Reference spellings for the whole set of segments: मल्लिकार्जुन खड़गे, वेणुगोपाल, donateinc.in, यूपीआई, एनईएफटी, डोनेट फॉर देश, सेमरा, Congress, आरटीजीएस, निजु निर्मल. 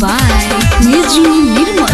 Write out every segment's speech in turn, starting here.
Bye निजी निर्मल।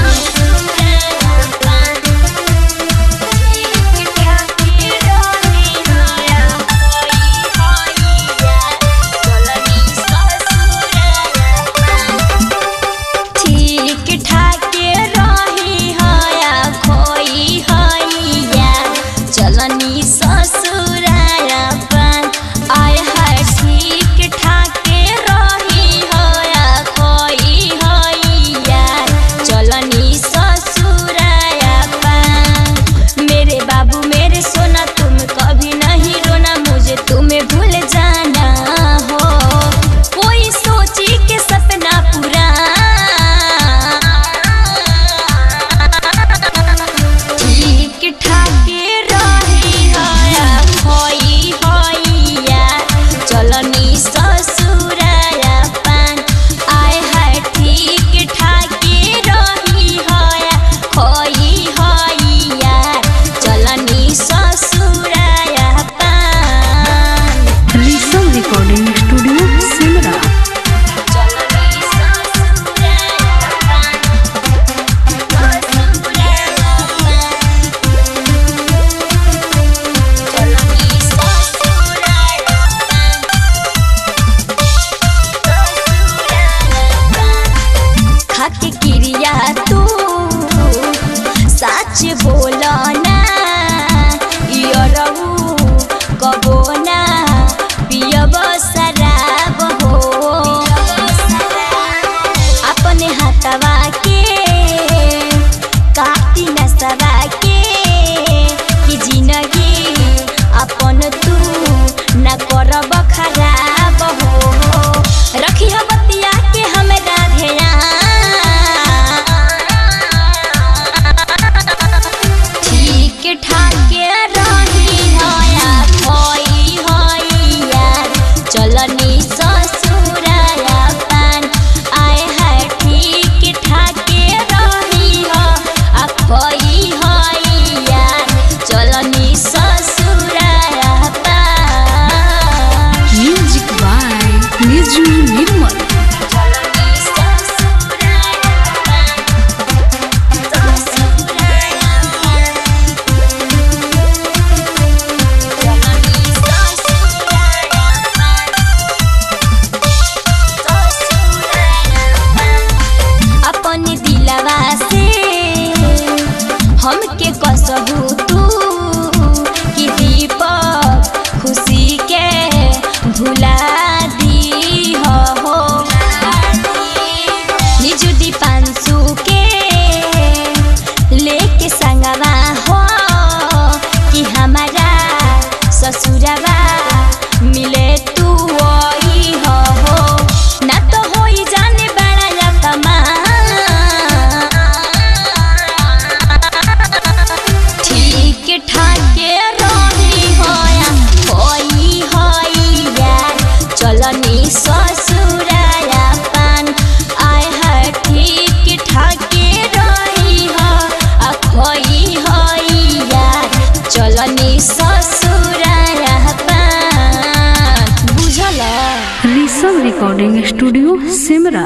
सेमरा।